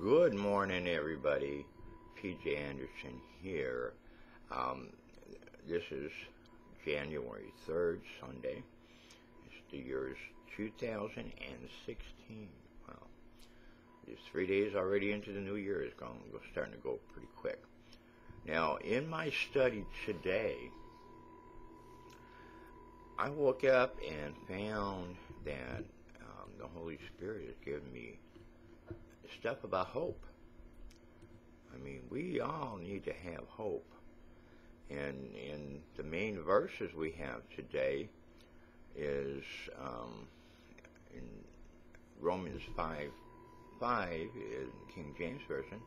Good morning, everybody. P.J. Anderson here. This is January 3rd, Sunday. The year is 2016. Wow. There's 3 days already into the new year. It's starting to go pretty quick. Now, in my study today, I woke up and found that the Holy Spirit has given me stuff about hope. I mean, we all need to have hope. And in the main verses we have today is in Romans 5:5 in King James Version,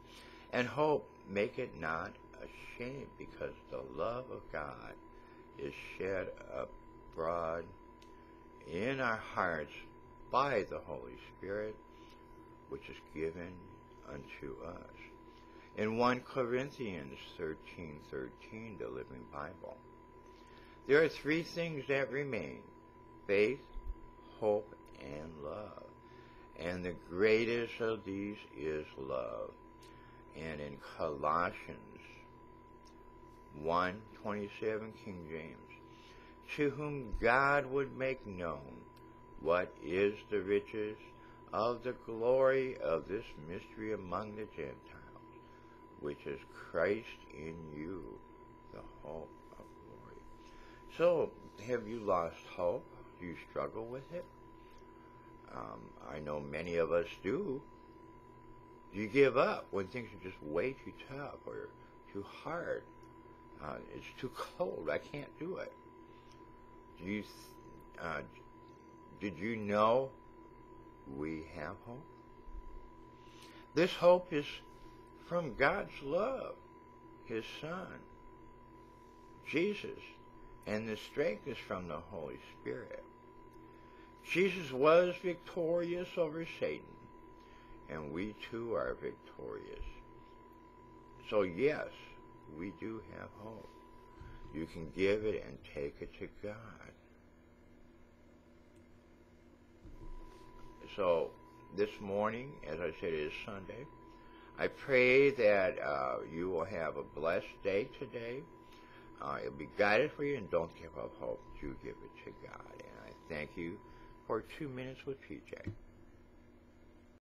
and hope make it not ashamed, because the love of God is shed abroad in our hearts by the Holy Spirit, which is given unto us. In 1 Corinthians 13:13, the Living Bible, there are three things that remain: faith, hope, and love. And the greatest of these is love. And in Colossians 1:27, King James, to whom God would make known what is the riches of the glory of this mystery among the Gentiles, which is Christ in you, the hope of glory. So, have you lost hope? Do you struggle with it? I know many of us do. Do you give up when things are just way too tough or too hard? It's too cold. I can't do it. Do you? Did you know we have hope? This hope is from God's love, His Son, Jesus, and the strength is from the Holy Spirit. Jesus was victorious over Satan, and we too are victorious. So yes, we do have hope. You can give it and take it to God. So this morning, as I said, it is Sunday. I pray that you will have a blessed day today. It'll be guided for you, and don't give up hope. Do give it to God. And I thank you for 2 minutes with PJ.